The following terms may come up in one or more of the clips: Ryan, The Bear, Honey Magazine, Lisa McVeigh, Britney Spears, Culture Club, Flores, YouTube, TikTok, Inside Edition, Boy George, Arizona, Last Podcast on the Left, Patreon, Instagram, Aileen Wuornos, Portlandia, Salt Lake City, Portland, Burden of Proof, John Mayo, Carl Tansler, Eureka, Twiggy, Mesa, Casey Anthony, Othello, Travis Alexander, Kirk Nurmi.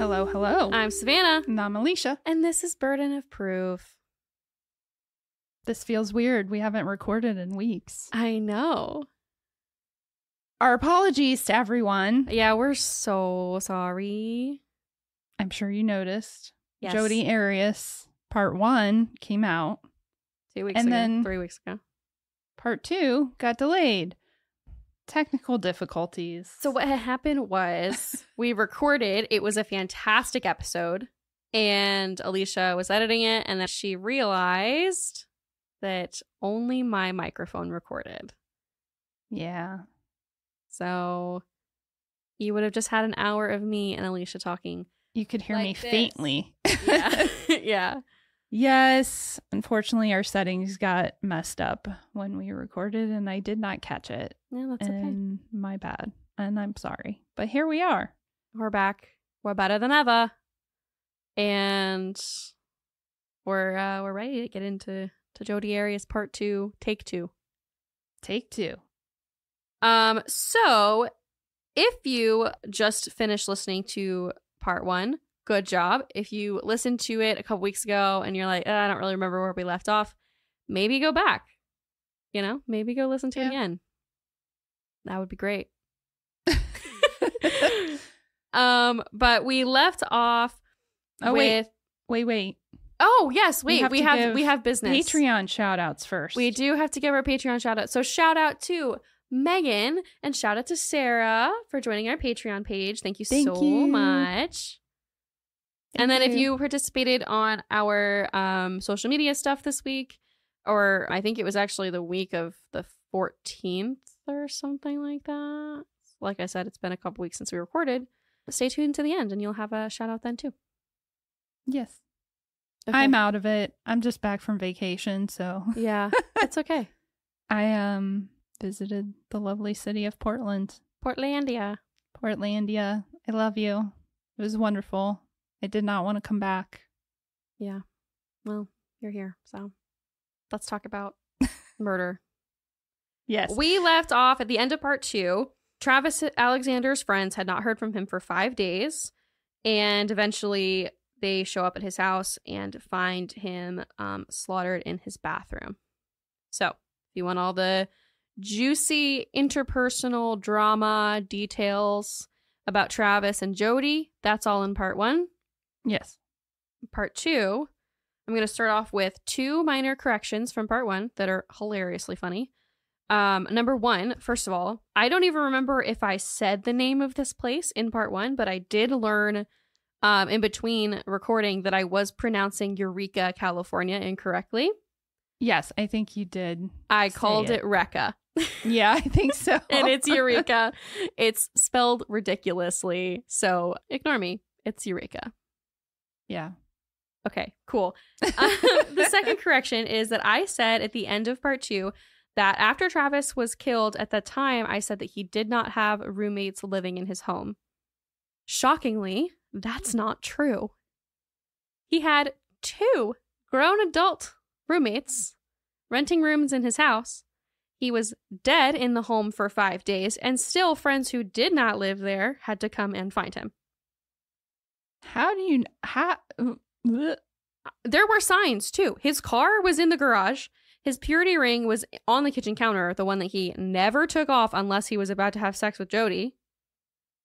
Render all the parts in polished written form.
Hello, hello. I'm Savannah. And I'm Alicia. And this is Burden of Proof. This feels weird. We haven't recorded in weeks. I know. Our apologies to everyone. Yeah, we're so sorry. I'm sure you noticed. Yes. Jody Arias Part 1 came out 2 weeks ago. Then 3 weeks ago. Part 2 got delayed. Technical difficulties. So what had happened was we recorded. It was a fantastic episode. And Alicia was editing it. And then she realized that only my microphone recorded. Yeah. So you would have just had an hour of me and Alicia talking. You could hear like me this. Faintly. Yeah. Yeah. Yes. Unfortunately, our settings got messed up when we recorded and I did not catch it. No, yeah, that's and okay. My bad. And I'm sorry. But here we are. We're back. We're better than ever. And we're ready to get into Jody Arias Part 2, Take 2. Take 2. So if you just finished listening to Part 1, good job. If you listened to it a couple weeks ago and you're like, I don't really remember where we left off, maybe go back. You know, maybe go listen to it again. That would be great. But we left off wait. Oh, yes. Wait, we have business. Patreon shout outs first. We do have to give our Patreon shout out. So shout out to Megan and shout out to Sarah for joining our Patreon page. Thank you so much. Thank you. Then if you participated on our social media stuff this week, or I think it was actually the week of the 14th or something like that. Like I said, it's been a couple weeks since we recorded. Stay tuned to the end and you'll have a shout out then too. Yes. Okay. I'm out of it. I'm just back from vacation, so yeah, it's okay. I visited the lovely city of Portland. Portlandia. I love you. It was wonderful. I did not want to come back. Yeah. Well, you're here, so let's talk about murder. Yes. We left off at the end of Part 2. Travis Alexander's friends had not heard from him for 5 days, and eventually they show up at his house and find him slaughtered in his bathroom. So if you want all the juicy interpersonal drama details about Travis and Jody, that's all in Part 1. Yes. Part 2, I'm going to start off with 2 minor corrections from Part 1 that are hilariously funny. Number 1, first of all, I don't even remember if I said the name of this place in Part 1, but I did learn in between recording that I was pronouncing Eureka, California incorrectly. Yes, I think you did. I called it Recca. Yeah, I think so. And it's Eureka. It's spelled ridiculously. So ignore me. It's Eureka. Yeah. Okay, cool. The second correction is that I said at the end of Part 2 that after Travis was killed, at the time, I said that he did not have roommates living in his home. Shockingly, that's not true. He had 2 grown adult roommates renting rooms in his house. He was dead in the home for 5 days, and still friends who did not live there had to come and find him. There were signs, too. His car was in the garage. His purity ring was on the kitchen counter, the one that he never took off unless he was about to have sex with Jody.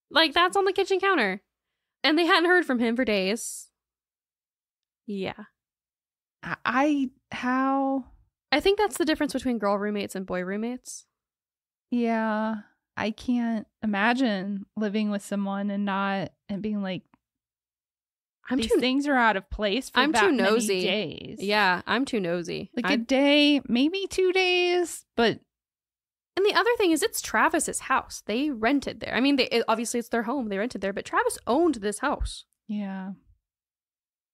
Like, that's on the kitchen counter. And they hadn't heard from him for days. Yeah. I think that's the difference between girl roommates and boy roommates. Yeah. I can't imagine living with someone and being like, things are out of place for that many days. Yeah, I'm too nosy. Like a day, maybe 2 days, but... And the other thing is, it's Travis's house. They rented there. I mean, obviously it's their home. They rented there, but Travis owned this house. Yeah.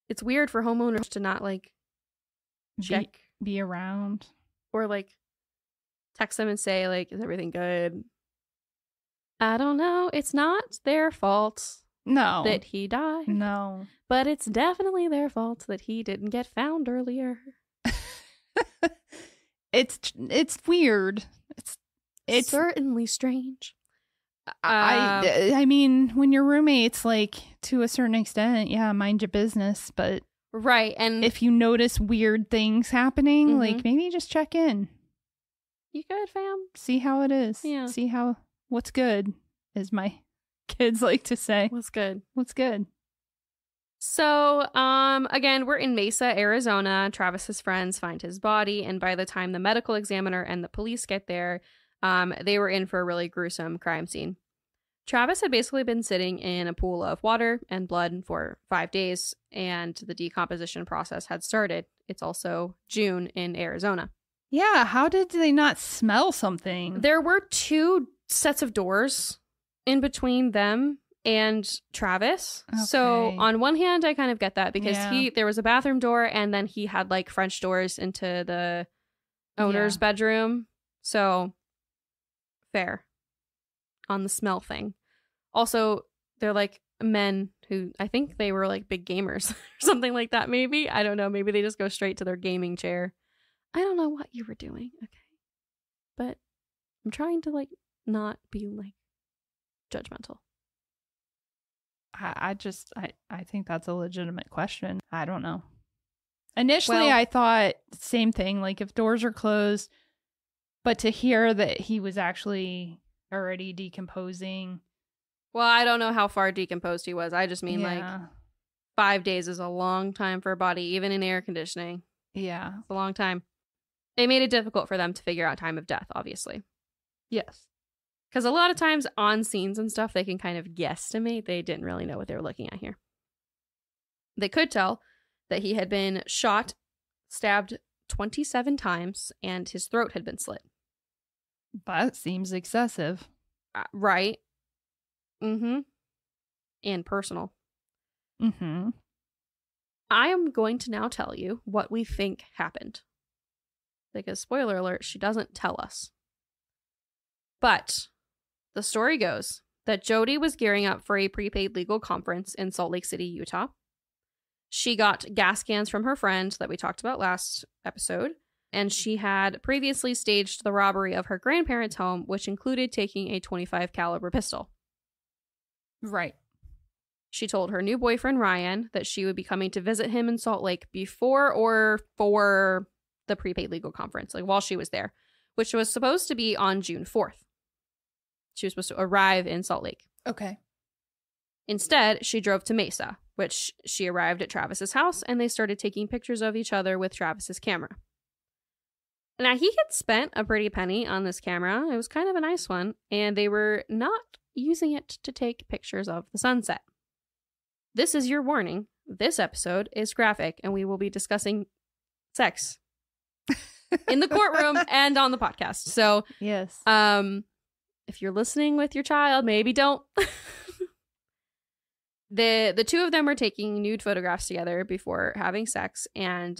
It's weird for homeowners to not, like, check. Be around. Or, like, text them and say, like, is everything good? I don't know. It's not their fault. No. That he died. No. But it's definitely their fault that he didn't get found earlier. It's weird. It's certainly strange. I mean, when you're roommates, like, to a certain extent, yeah, mind your business. But right, and if you notice weird things happening, mm-hmm. like, maybe just check in. You good, fam? See how it is. Yeah. See how what's good, as my kids like to say. What's good? What's good? So, again, we're in Mesa, Arizona. Travis's friends find his body, and by the time the medical examiner and the police get there, they were in for a really gruesome crime scene. Travis had basically been sitting in a pool of water and blood for 5 days, and the decomposition process had started. It's also June in Arizona. Yeah, how did they not smell something? There were 2 sets of doors in between them and Travis. Okay. So on one hand, I kind of get that, because yeah. There was a bathroom door, and then he had like French doors into the owner's yeah. bedroom. So fair on the smell thing. Also, they're like men who I think they were like big gamers or something like that. Maybe. I don't know. Maybe they just go straight to their gaming chair. I don't know what you were doing. Okay. But I'm trying to like not be like judgmental. I think that's a legitimate question. I don't know. Initially, I thought same thing. Like, if doors are closed, but to hear that he was actually already decomposing. Well, I don't know how far decomposed he was. I just mean yeah. like 5 days is a long time for a body, even in air conditioning. Yeah. It's a long time. They made it difficult for them to figure out time of death, obviously. Yes. Because a lot of times on scenes and stuff, they can kind of guesstimate. They didn't really know what they were looking at here. They could tell that he had been shot, stabbed 27 times, and his throat had been slit. That seems excessive. Right. Mm-hmm. And personal. Mm-hmm. I am going to now tell you what we think happened. Because, spoiler alert, she doesn't tell us. But the story goes that Jody was gearing up for a prepaid legal conference in Salt Lake City, Utah. She got gas cans from her friend that we talked about last episode, and she had previously staged the robbery of her grandparents' home, which included taking a .25 caliber pistol. Right. She told her new boyfriend, Ryan, that she would be coming to visit him in Salt Lake before or for the prepaid legal conference, like while she was there, which was supposed to be on June 4th. She was supposed to arrive in Salt Lake. Okay. Instead, she drove to Mesa, which she arrived at Travis's house, and they started taking pictures of each other with Travis's camera. Now, he had spent a pretty penny on this camera. It was kind of a nice one, and they were not using it to take pictures of the sunset. This is your warning. This episode is graphic, and we will be discussing sex in the courtroom and on the podcast. So, yes. If you're listening with your child, maybe don't. The two of them were taking nude photographs together before having sex, and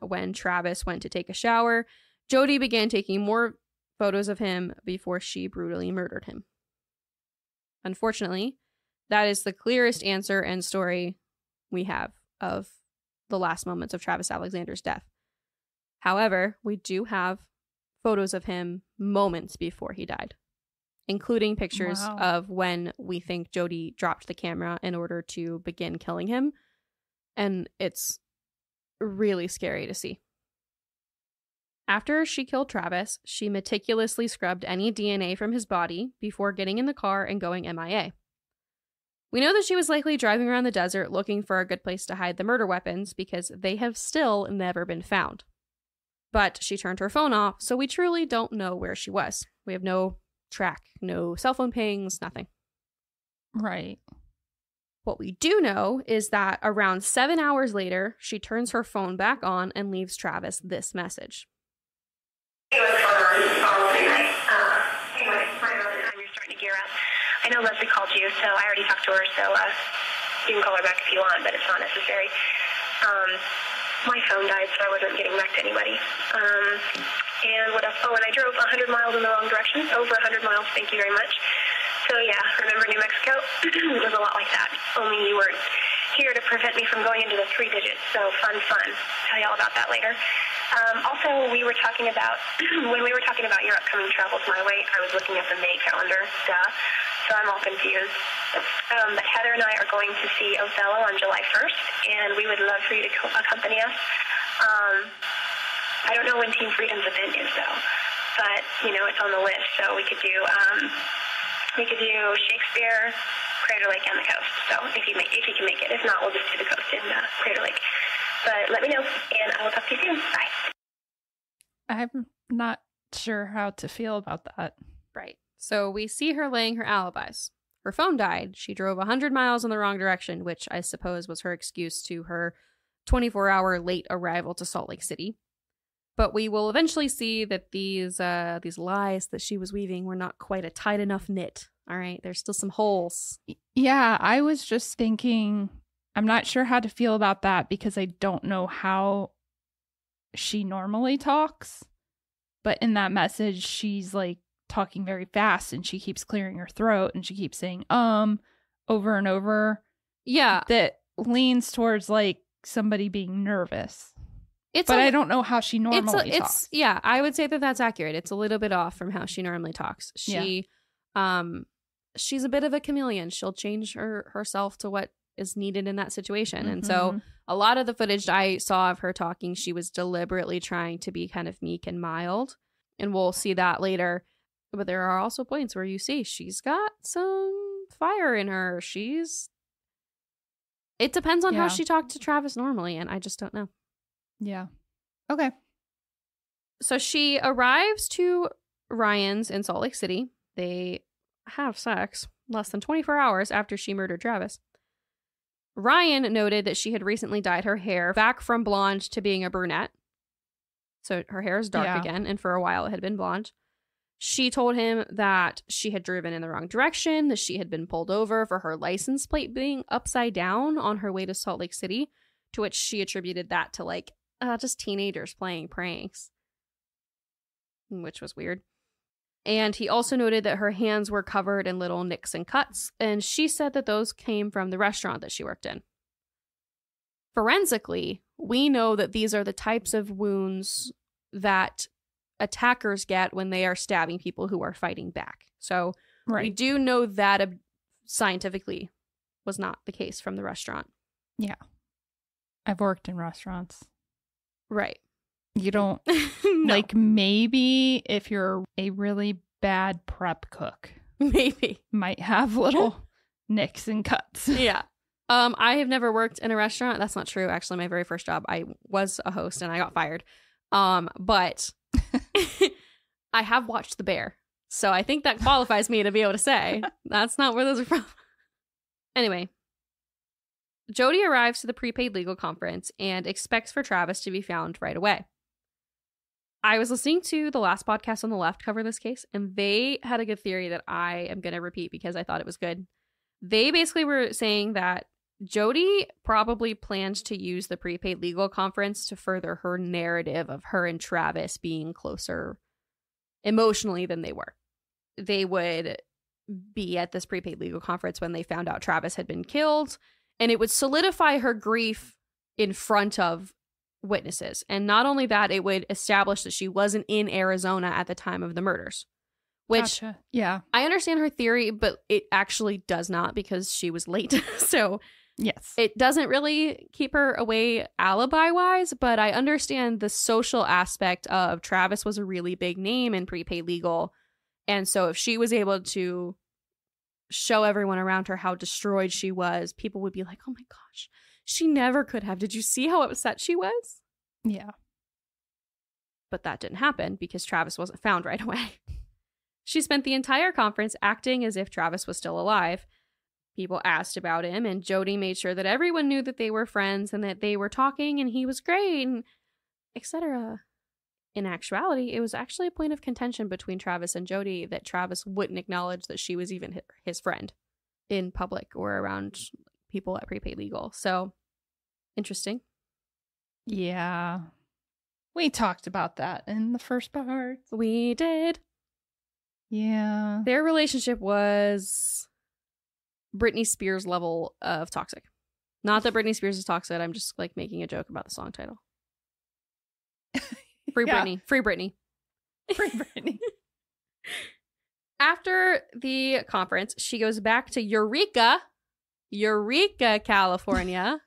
when Travis went to take a shower, Jody began taking more photos of him before she brutally murdered him. Unfortunately, that is the clearest answer and story we have of the last moments of Travis Alexander's death. However, we do have photos of him moments before he died, including pictures wow. of when we think Jody dropped the camera in order to begin killing him. And it's really scary to see. After she killed Travis, she meticulously scrubbed any DNA from his body before getting in the car and going MIA. We know that she was likely driving around the desert looking for a good place to hide the murder weapons, because they have still never been found. But she turned her phone off, so we truly don't know where she was. We have no track, no cell phone pings, nothing. Right. What we do know is that around 7 hours later, she turns her phone back on and leaves Travis this message. I know Leslie called you, so I already talked to her, so you can call her back if you want, but it's not necessary. My phone died, so I wasn't getting back to anybody. And what else? Oh, and I drove 100 miles in the wrong direction, over 100 miles, thank you very much. So yeah, remember New Mexico? It was a lot like that, only you weren't here to prevent me from going into the 3 digits, so fun. I'll tell you all about that later. Also, we were talking about, when we were talking about your upcoming travels my way, I was looking at the May calendar, duh. so I'm all confused. But Heather and I are going to see Othello on July 1st, and we would love for you to accompany us. I don't know when Team Freedom's event is, though, but, you know, it's on the list, so we could do Shakespeare, Crater Lake, and the coast. So if you can make it. If not, we'll just do the coast in Crater Lake. But let me know, and I will talk to you soon. Bye. I'm not sure how to feel about that. Right. So we see her laying her alibis. Her phone died. She drove 100 miles in the wrong direction, which I suppose was her excuse to her 24-hour late arrival to Salt Lake City. But we will eventually see that these lies that she was weaving were not quite a tight enough knit. All right. There's still some holes. Yeah. I was just thinking, I'm not sure how to feel about that because I don't know how she normally talks. But in that message, she's like talking very fast and she keeps clearing her throat and she keeps saying, over and over. Yeah. That leans towards like somebody being nervous. But I don't know how she normally talks. Yeah, I would say that that's accurate. It's a little bit off from how she normally talks. She's a bit of a chameleon. She'll change herself to what is needed in that situation. Mm-hmm. And so a lot of the footage I saw of her talking, she was deliberately trying to be kind of meek and mild. And we'll see that later. But there are also points where you see she's got some fire in her. It depends on how she talked to Travis normally, and I just don't know. Yeah. Okay. So she arrives to Ryan's in Salt Lake City. They have sex less than 24 hours after she murdered Travis. Ryan noted that she had recently dyed her hair back from blonde to being a brunette. So her hair is dark again, and for a while it had been blonde. She told him that she had driven in the wrong direction, that she had been pulled over for her license plate being upside down on her way to Salt Lake City, to which she attributed that to just teenagers playing pranks, which was weird. And he also noted that her hands were covered in little nicks and cuts, and she said that those came from the restaurant that she worked in. Forensically, we know that these are the types of wounds that attackers get when they are stabbing people who are fighting back. So we do know that scientifically was not the case from the restaurant. Yeah. I've worked in restaurants. Right. You don't no. Like maybe if you're a really bad prep cook, maybe might have little nicks and cuts. Yeah. I have never worked in a restaurant. That's not true. Actually, my very first job, I was a host and I got fired. But I have watched The Bear. So I think that qualifies me to be able to say that's not where those are from. Anyway. Jody arrives to the prepaid legal conference and expects for Travis to be found right away. I was listening to the Last Podcast on the Left cover this case, and they had a good theory that I am going to repeat because I thought it was good. They basically were saying that Jody probably planned to use the prepaid legal conference to further her narrative of her and Travis being closer emotionally than they were. They would be at this prepaid legal conference when they found out Travis had been killed. And it would solidify her grief in front of witnesses. And not only that, it would establish that she wasn't in Arizona at the time of the murders. Which, gotcha. Yeah, I understand her theory, but it actually does not because she was late. So yes, it doesn't really keep her away alibi-wise, but I understand the social aspect of Travis was a really big name in prepaid legal. And so if she was able to show everyone around her how destroyed she was, people would be like, oh my gosh, she never could have. Did you see how upset she was? Yeah. But that didn't happen because Travis wasn't found right away. She spent the entire conference acting as if Travis was still alive. People asked about him, and Jody made sure that everyone knew that they were friends and that they were talking and he was great, and etc. In actuality, it was actually a point of contention between Travis and Jody that Travis wouldn't acknowledge that she was even his friend in public or around people at Prepaid Legal. So, interesting. Yeah. We talked about that in the first part. We did. Yeah. Their relationship was Britney Spears level of toxic. Not that Britney Spears is toxic. I'm just like making a joke about the song title. Free Britney. Free Britney. After the conference, she goes back to Eureka, California,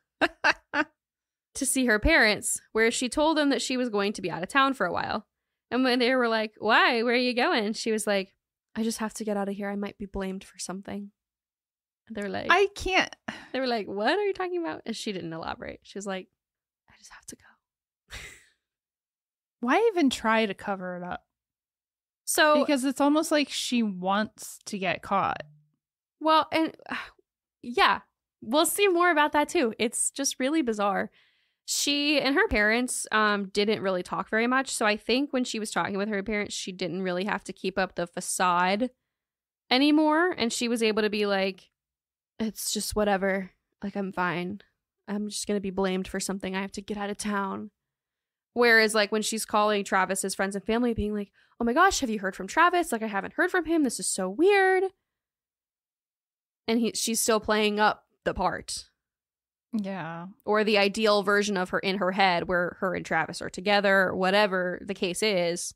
to see her parents, where she told them that she was going to be out of town for a while. And when they were like, why? Where are you going? She was like, I just have to get out of here. I might be blamed for something. And they were like, I can't. They were like, what are you talking about? And she didn't elaborate. She was like, I just have to go. Why even try to cover it up? So, because it's almost like she wants to get caught. Well, and yeah, we'll see more about that too. It's just really bizarre. She and her parents didn't really talk very much. So I think when she was talking with her parents, she didn't really have to keep up the facade anymore. And she was able to be like, it's just whatever. Like, I'm fine. I'm just going to be blamed for something. I have to get out of town. Whereas, like, when she's calling Travis's friends and family, being like, oh my gosh, have you heard from Travis? Like, I haven't heard from him. This is so weird. And she's still playing up the part. Yeah. Or the ideal version of her in her head where her and Travis are together, whatever the case is.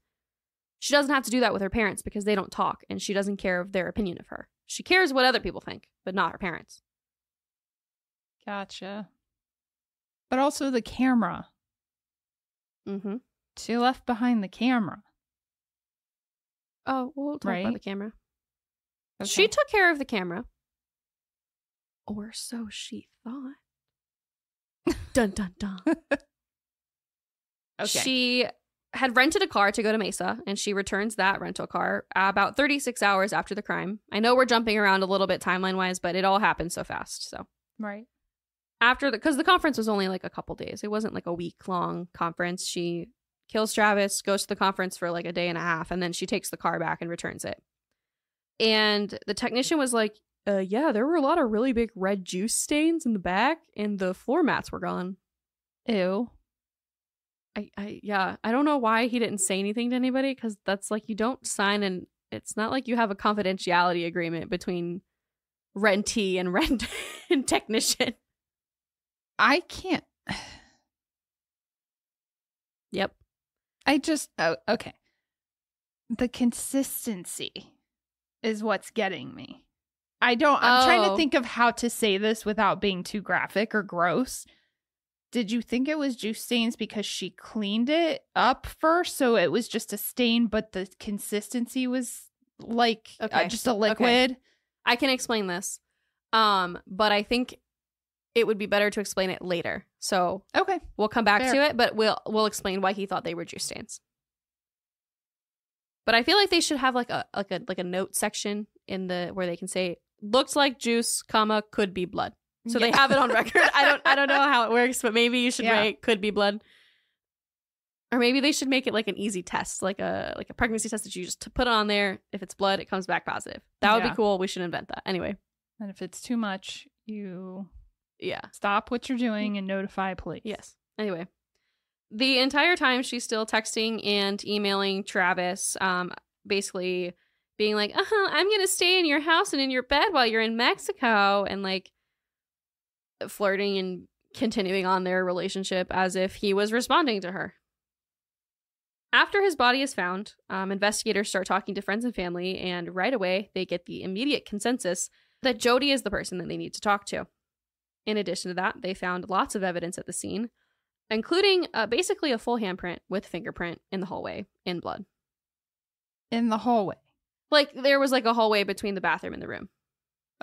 She doesn't have to do that with her parents because they don't talk and she doesn't care of their opinion of her. She cares what other people think, but not her parents. Gotcha. But also the camera. Mm-hmm. She left behind the camera. Oh, we'll talk about the camera. Okay. She took care of the camera. Or so she thought. Dun, dun, dun. Okay. She had rented a car to go to Mesa, and she returns that rental car about 36 hours after the crime. I know we're jumping around a little bit timeline-wise, but it all happened so fast. So right after because the conference was only like a couple days. It wasn't like a week-long conference. She kills Travis, goes to the conference for like a day and a half, and then she takes the car back and returns it. And the technician was like, yeah, there were a lot of really big red juice stains in the back, and the floor mats were gone. Ew. I don't know why he didn't say anything to anybody, because that's like, you don't sign, and it's not like you have a confidentiality agreement between rentee and and technician. I can't. Yep. Okay. The consistency is what's getting me. I'm trying to think of how to say this without being too graphic or gross. Did you think it was juice stains because she cleaned it up first, so it was just a stain, but the consistency was like just a liquid? Okay. I can explain this, but I think it would be better to explain it later. So okay, we'll come back to it, but we'll explain why he thought they were juice stains. But I feel like they should have like a note section in the where they can say looked like juice, comma, could be blood. So they have it on record. I don't know how it works, but maybe you should write could be blood. Or maybe they should make it like an easy test, like a pregnancy test that you just put on there. If it's blood, it comes back positive. That would be cool. We should invent that. Anyway. And if it's too much, you stop what you're doing and notify police. Yes. Anyway. The entire time she's still texting and emailing Travis, basically being like, I'm going to stay in your house and in your bed while you're in Mexico, and like flirting and continuing on their relationship as if he was responding to her. After his body is found, investigators start talking to friends and family, and right away they get the immediate consensus that Jody is the person that they need to talk to. In addition to that, they found lots of evidence at the scene, including basically a full handprint with fingerprint in the hallway in blood. In the hallway? Like, there was like a hallway between the bathroom and the room.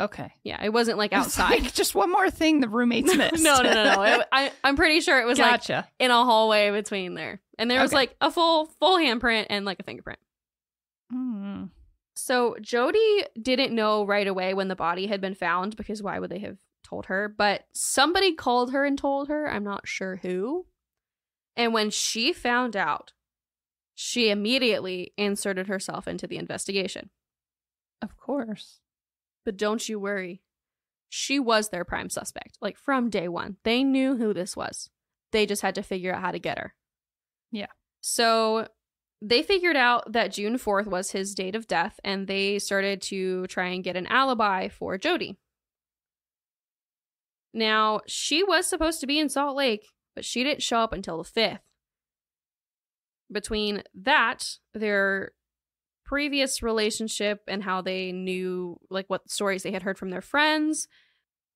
Okay. Yeah, it wasn't like outside. Like, just one more thing the roommates missed. No. I'm pretty sure it was like in a hallway between there. And there was like a full handprint and like a fingerprint. Mm. So Jody didn't know right away when the body had been found, because why would they have told her? But somebody called her and told her. I'm not sure who. And when she found out, she immediately inserted herself into the investigation. Of course. But don't you worry. She was their prime suspect. Like, from day one, they knew who this was. They just had to figure out how to get her. Yeah. So they figured out that June 4th was his date of death, and they started to try and get an alibi for Jody. Now, she was supposed to be in Salt Lake, but she didn't show up until the 5th. Between that, their previous relationship and how they knew, like, what stories they had heard from their friends.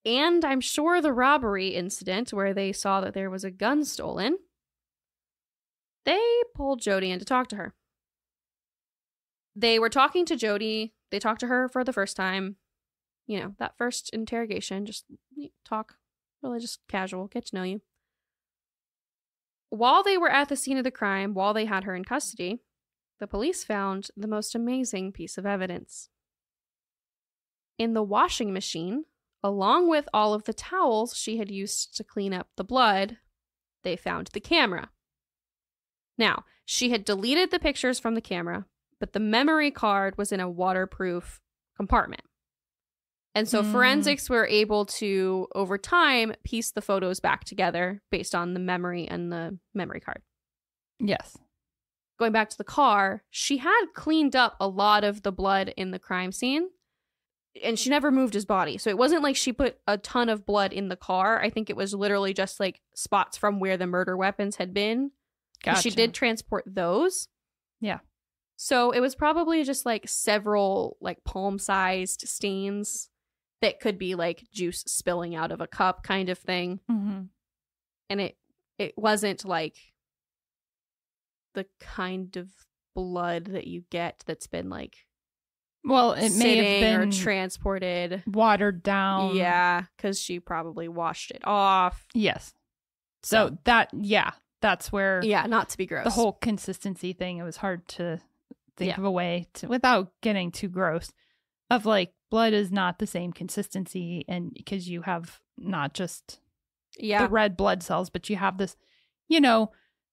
And I'm sure the robbery incident where they saw that there was a gun stolen. They pulled Jody in to talk to her. They were talking to Jody. They talked to her for the first time. You know, that first interrogation, just talk, really just casual, get to know you. While they were at the scene of the crime, while they had her in custody, the police found the most amazing piece of evidence. In the washing machine, along with all of the towels she had used to clean up the blood, they found the camera. Now, she had deleted the pictures from the camera, but the memory card was in a waterproof compartment. And so forensics were able to, over time, piece the photos back together based on the memory and the memory card. Yes. Going back to the car, she had cleaned up a lot of the blood in the crime scene, and she never moved his body. So it wasn't like she put a ton of blood in the car. I think it was literally just like spots from where the murder weapons had been. Gotcha. She did transport those. Yeah. So it was probably just like several like palm-sized stains that could be like juice spilling out of a cup kind of thing. Mm-hmm. And it wasn't like the kind of blood that you get that's been like, well, it may have been or transported, watered down. Yeah, because she probably washed it off. Yes. So that, yeah, that's where. Yeah, not to be gross. The whole consistency thing, it was hard to think of a way to, without getting too gross, of like, blood is not the same consistency, and because you have not just the red blood cells, but you have this, you know,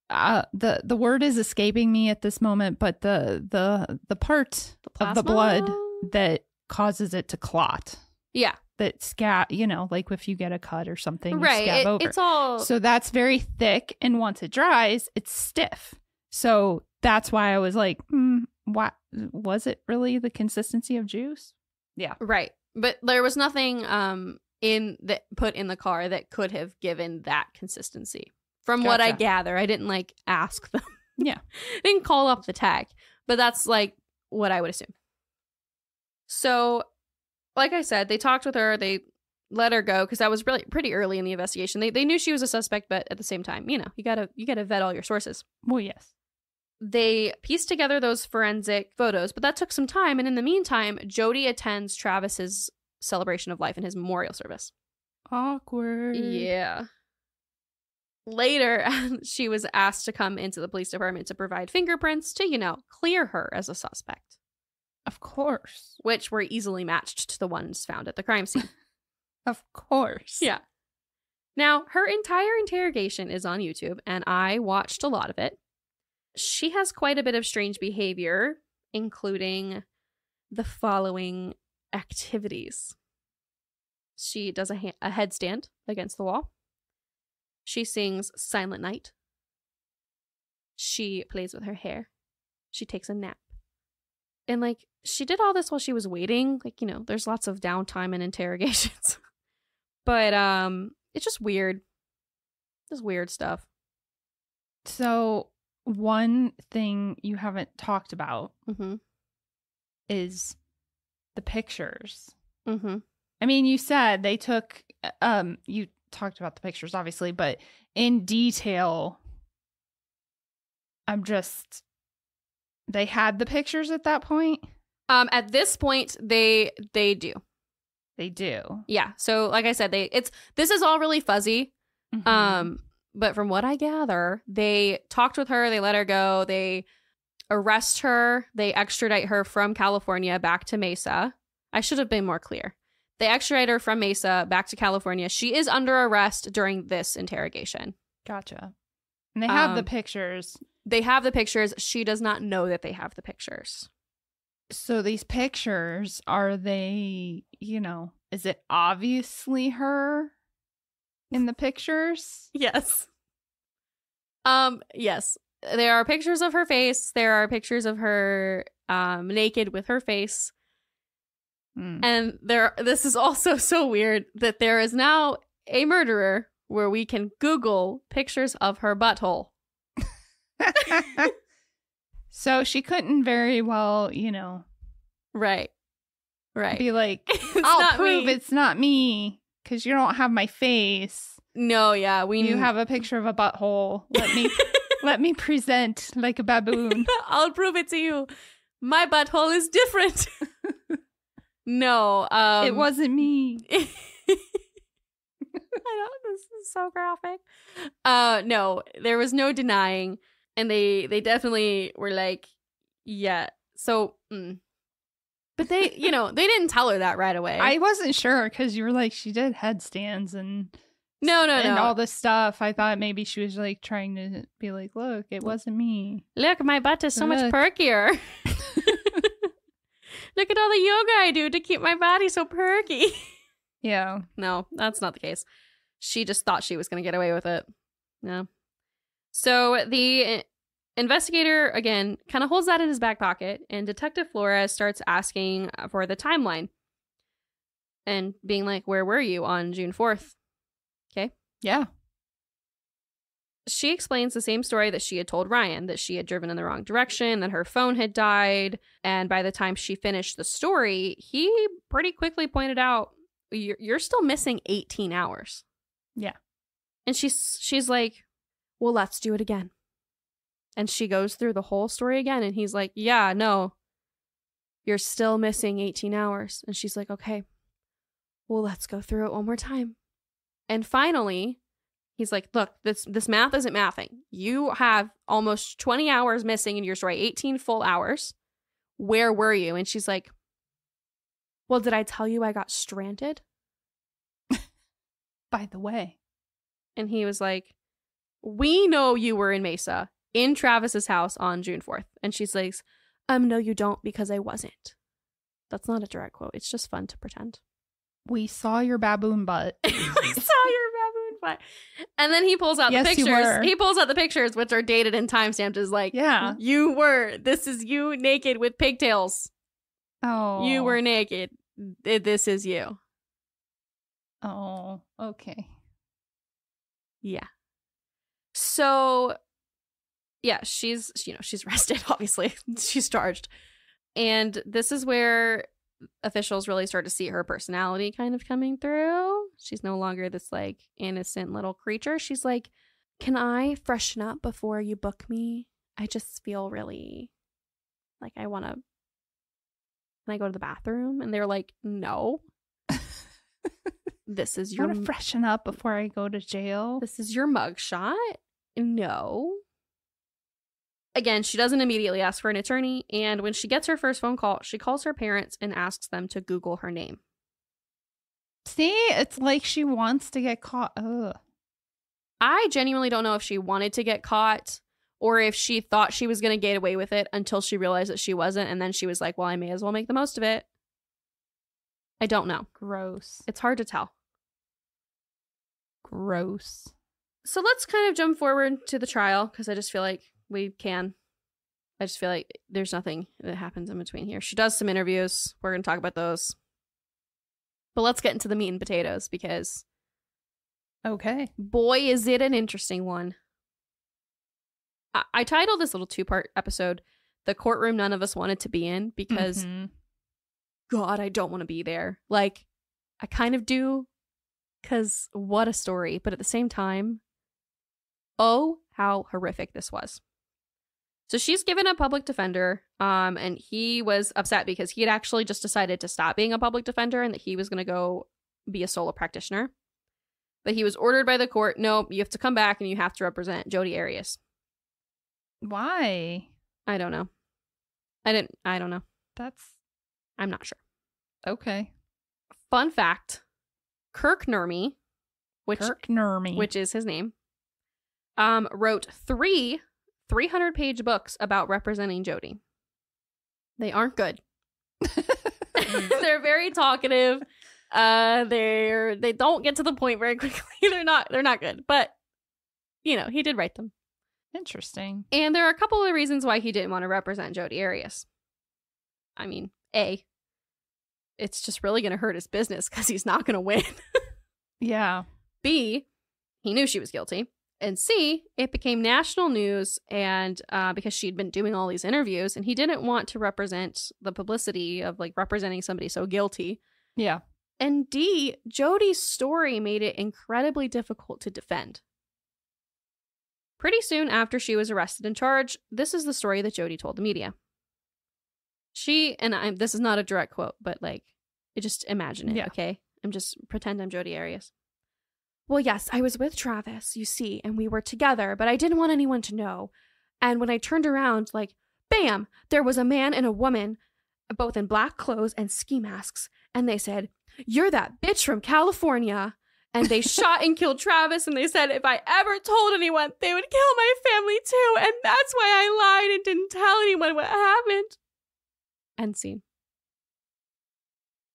the word is escaping me at this moment, but the part of the blood that causes it to clot. Yeah. That scab, you know, like if you get a cut or something, right, you scab over. It's all. So that's very thick, and once it dries, it's stiff. So that's why I was like, what was it really the consistency of juice? Yeah. Right. But there was nothing in that put in the car that could have given that consistency. From what I gather, I didn't like ask them. Yeah. Didn't call up the tech, but that's like what I would assume. So, like I said, they talked with her, they let her go because that was really pretty early in the investigation. They knew she was a suspect, but at the same time, you know, you got to vet all your sources. Well, yes. They pieced together those forensic photos, but that took some time. And in the meantime, Jody attends Travis's celebration of life and his memorial service. Awkward. Yeah. Later, she was asked to come into the police department to provide fingerprints to, you know, clear her as a suspect. Of course. Which were easily matched to the ones found at the crime scene. Of course. Yeah. Now, her entire interrogation is on YouTube, and I watched a lot of it. She has quite a bit of strange behavior, including the following activities. She does a headstand against the wall. She sings Silent Night. She plays with her hair. She takes a nap. And, like, she did all this while she was waiting. Like, you know, there's lots of downtime in interrogations. But it's just weird. Just weird stuff. So one thing you haven't talked about is the pictures. Mm-hmm. I mean, you said they took, you talked about the pictures, obviously, but in detail, they had the pictures at that point? At this point, they do. They do. Yeah. So, like I said, this is all really fuzzy. Mm-hmm. But from what I gather, they talked with her. They let her go. They arrest her. They extradite her from California back to Mesa. I should have been more clear. They extradite her from Mesa back to California. She is under arrest during this interrogation. Gotcha. And they have the pictures. They have the pictures. She does not know that they have the pictures. So these pictures, are they, you know, is it obviously her? In the pictures? Yes. Yes. There are pictures of her face. There are pictures of her naked with her face. Mm. And this is also so weird that there is now a murderer where we can Google pictures of her butthole. So she couldn't very well, you know. Right. Right. Be like, I'll prove it's not me because you don't have my face. No, yeah. You have a picture of a butthole. Let me present like a baboon. I'll prove it to you. My butthole is different. No. It wasn't me. This is so graphic. No, there was no denying. And they definitely were like, yeah. So, But they, you know, they didn't tell her that right away. I wasn't sure because you were like, she did headstands and... No. All this stuff. I thought maybe she was like trying to be like, look, it wasn't me. Look, my butt is so much perkier. Look at all the yoga I do to keep my body so perky. Yeah. No, that's not the case. She just thought she was going to get away with it. No. So the investigator, again, kind of holds that in his back pocket. And Detective Flores starts asking for the timeline and being like, where were you on June 4th? Okay. Yeah. She explains the same story that she had told Ryan, that she had driven in the wrong direction, that her phone had died. And by the time she finished the story, he pretty quickly pointed out, you're still missing 18 hours. Yeah. And she's like, well, let's do it again. And she goes through the whole story again. And he's like, yeah, no, you're still missing 18 hours. And she's like, okay, well, let's go through it one more time. And finally, he's like, look, this math isn't mathing. You have almost 20 hours missing in your story, 18 full hours. Where were you? And she's like, well, did I tell you I got stranded? By the way. And he was like, we know you were in Mesa, in Travis's house on June 4th. And she's like, no, you don't, because I wasn't. That's not a direct quote. It's just fun to pretend. We saw your baboon butt. And then he pulls out the pictures. He pulls out the pictures, which are dated and timestamped, is like, yeah, you were. This is you naked with pigtails. Oh. You were naked. This is you. Oh, okay. Yeah. So, yeah, she's arrested, obviously. She's charged. And this is where officials really start to see her personality kind of coming through. She's no longer this like innocent little creature. She's like, can I freshen up before you book me? I just feel really like I want to. Can I go to the bathroom? And they're like, no. This is your. I want to freshen up before I go to jail. This is your mugshot. No. Again, she doesn't immediately ask for an attorney, and when she gets her first phone call, she calls her parents and asks them to Google her name. See, it's like she wants to get caught. Ugh. I genuinely don't know if she wanted to get caught or if she thought she was going to get away with it until she realized that she wasn't, and then she was like, well, I may as well make the most of it. I don't know. Gross. It's hard to tell. Gross. So let's kind of jump forward to the trial, because I just feel like we can. I just feel like there's nothing that happens in between here. She does some interviews. We're going to talk about those. But let's get into the meat and potatoes, because... okay. Boy, is it an interesting one. I titled this little two-part episode, The Courtroom None of Us Wanted to Be In, because, God, I don't want to be there. Like, I kind of do, because what a story. But at the same time, oh, how horrific this was. So she's given a public defender, and he was upset because he had actually just decided to stop being a public defender and that he was going to go be a solo practitioner. But he was ordered by the court, no, you have to come back and you have to represent Jody Arias. Why? I don't know. I don't know. I'm not sure. Okay. Fun fact, Kirk Nurmi. Which is his name, wrote 300-page books about representing Jody. They aren't good. They're very talkative. They don't get to the point very quickly. They're not good. But you know, he did write them. Interesting. And there are a couple of reasons why he didn't want to represent Jody Arias. I mean, A, it's just really going to hurt his business because he's not going to win. Yeah. B, he knew she was guilty. and C, it became national news, and because she'd been doing all these interviews, and he didn't want to represent the publicity of like representing somebody so guilty. Yeah. And D, Jody's story made it incredibly difficult to defend. Pretty soon after she was arrested and charged, this is the story that Jody told the media. She, and I'm, this is not a direct quote, but like, just imagine it, yeah. Okay? I'm just, pretend I'm Jody Arias. Well, yes, I was with Travis, you see, and we were together, but I didn't want anyone to know. And when I turned around, like, bam, there was a man and a woman, both in black clothes and ski masks. And they said, "You're that bitch from California." And they shot and killed Travis. And they said, if I ever told anyone, they would kill my family too. And that's why I lied and didn't tell anyone what happened. End scene.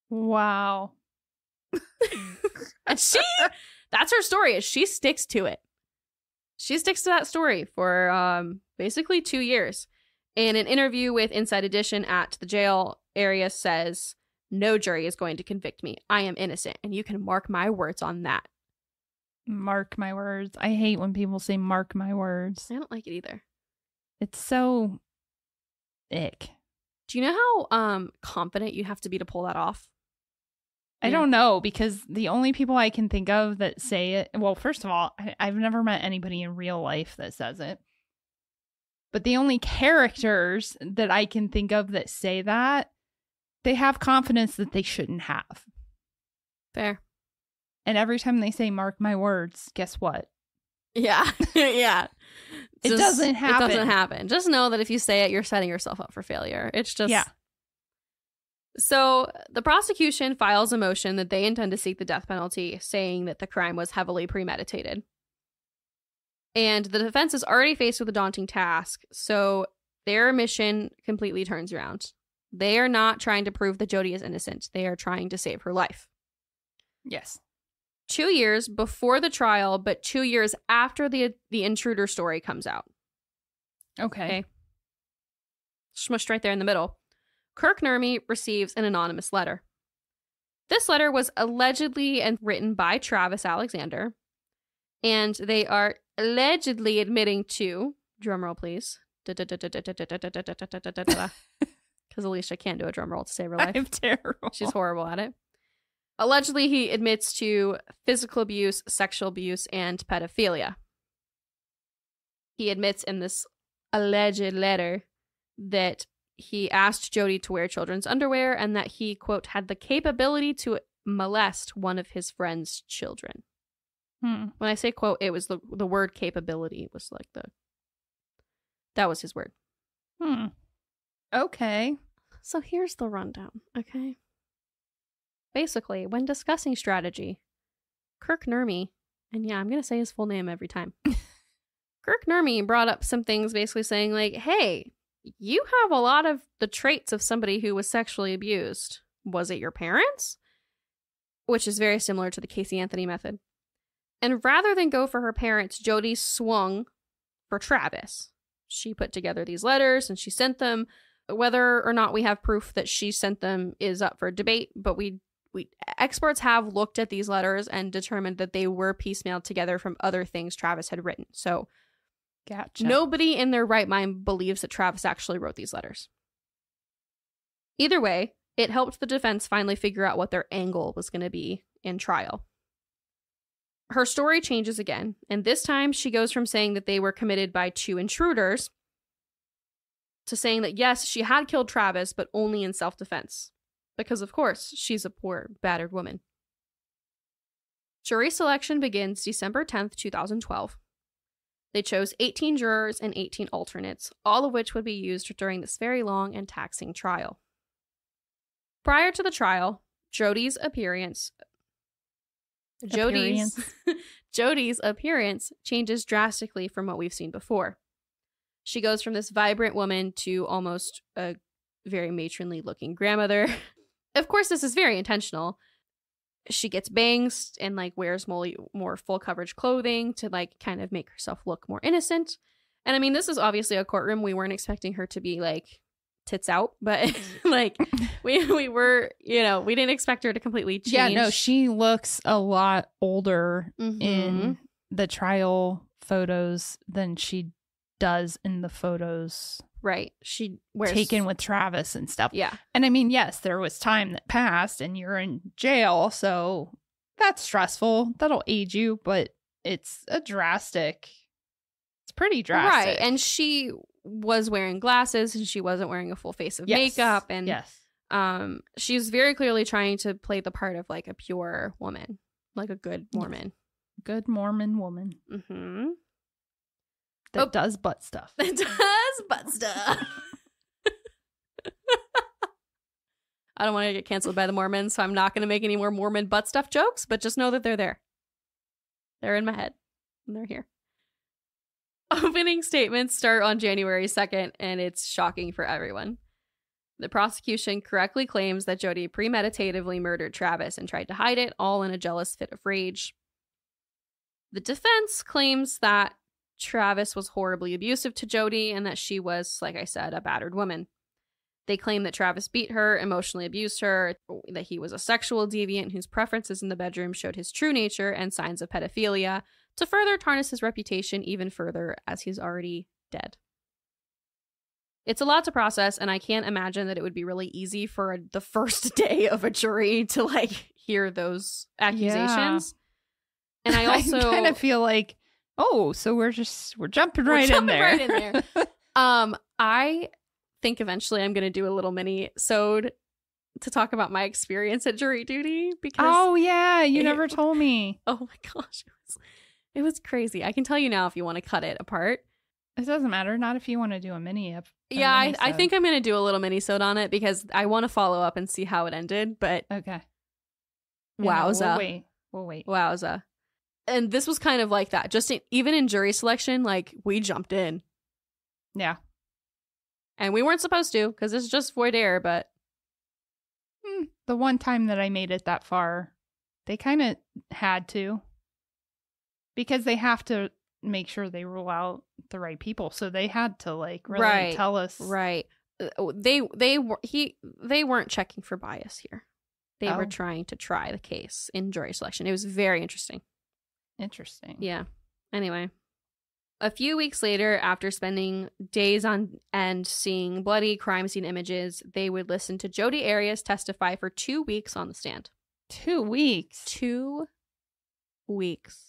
Wow. And she... that's her story. She sticks to it. She sticks to that story for basically 2 years. In an interview with Inside Edition at the jail, Arias says, "No jury is going to convict me. I am innocent, and you can mark my words on that." Mark my words. I hate when people say mark my words. I don't like it either. It's so ick. Do you know how confident you have to be to pull that off? I don't know, because the only people I can think of that say it, well, first of all, I've never met anybody in real life that says it. But the only characters that I can think of that say that, they have confidence that they shouldn't have. Fair. And every time they say, "Mark my words," guess what? Yeah. Yeah. Just, it doesn't happen. It doesn't happen. Just know that if you say it, you're setting yourself up for failure. It's just... yeah. So the prosecution files a motion that they intend to seek the death penalty, saying that the crime was heavily premeditated. And the defense is already faced with a daunting task, so their mission completely turns around. They are not trying to prove that Jody is innocent. They are trying to save her life. Yes. 2 years before the trial, but 2 years after the intruder story comes out. Okay. Smushed right there in the middle. Kirk Nurmi receives an anonymous letter. This letter was allegedly written by Travis Alexander, and they are allegedly admitting to, drumroll please, because Alicia can't do a drumroll to save her life. I'm terrible. She's horrible at it. Allegedly, he admits to physical abuse, sexual abuse, and pedophilia. He admits in this alleged letter that he asked Jody to wear children's underwear and that he, quote, had the capability to molest one of his friend's children. Hmm. When I say, quote, it was the word capability was like that was his word. Hmm. Okay. So here's the rundown. Okay. Basically, when discussing strategy, Kirk Nurmi, and yeah, I'm going to say his full name every time. Kirk Nurmi brought up some things basically saying like, hey, you have a lot of the traits of somebody who was sexually abused. Was it your parents? Which is very similar to the Casey Anthony method. And rather than go for her parents, Jody swung for Travis. She put together these letters and she sent them. Whether or not we have proof that she sent them is up for debate, but we experts have looked at these letters and determined that they were piecemealed together from other things Travis had written. So gotcha. Nobody in their right mind believes that Travis actually wrote these letters. Either way, it helped the defense finally figure out what their angle was going to be in trial. Her story changes again, and this time she goes from saying that they were committed by two intruders to saying that, yes, she had killed Travis, but only in self-defense. Because, of course, she's a poor, battered woman. Jury selection begins December 10th, 2012. They chose 18 jurors and 18 alternates, all of which would be used during this very long and taxing trial. Prior to the trial, Jody's appearance changes drastically from what we've seen before. She goes from this vibrant woman to almost a very matronly-looking grandmother. Of course, this is very intentional. She gets bangs and like wears more full coverage clothing to like kind of make herself look more innocent. And I mean, this is obviously a courtroom. We weren't expecting her to be like tits out, but like we were, you know, we didn't expect her to completely change. Yeah, no, she looks a lot older in the trial photos than she does in the photos she wears taken with Travis and stuff. Yeah. And I mean, yes, there was time that passed and you're in jail, so that's stressful. That'll age you, but it's a drastic. It's pretty drastic. Right. And she was wearing glasses and she wasn't wearing a full face of makeup. And she's very clearly trying to play the part of like a pure woman, like a good Mormon. Good Mormon woman. Mm-hmm. That does butt stuff. That does butt stuff. I don't want to get canceled by the Mormons, so I'm not going to make any more Mormon butt stuff jokes, but just know that they're there. They're in my head, and they're here. Opening statements start on January 2nd, and it's shocking for everyone. The prosecution correctly claims that Jody premeditatively murdered Travis and tried to hide it, all in a jealous fit of rage. The defense claims that Travis was horribly abusive to Jody and that she was, like I said, a battered woman. They claim that Travis beat her, emotionally abused her, that he was a sexual deviant whose preferences in the bedroom showed his true nature and signs of pedophilia, to further tarnish his reputation even further as he's already dead. It's a lot to process, and I can't imagine that it would be really easy for the first day of a jury to like hear those accusations. Yeah. And I also kind of feel like, oh, so we're jumping right in there. I think eventually I'm going to do a little mini-sode to talk about my experience at jury duty because never told me. Oh my gosh, it was crazy. I can tell you now if you want to cut it apart. It doesn't matter. Not if you want to do a mini-sode. Yeah, I think I'm going to do a little mini-sode on it because I want to follow up and see how it ended. But okay, wowza. We'll wait. Wowza. And this was kind of like that. Just even in jury selection, like, we jumped in. Yeah. And we weren't supposed to, because it's just voir dire, but... The one time that I made it that far, they kind of had to. Because they have to make sure they rule out the right people. So they had to, like, really tell us. Right. They weren't checking for bias here. They were trying to try the case in jury selection. It was very interesting. Interesting. Yeah. Anyway, a few weeks later, after spending days on end seeing bloody crime scene images, they would listen to Jody Arias testify for 2 weeks on the stand. 2 weeks? 2 weeks.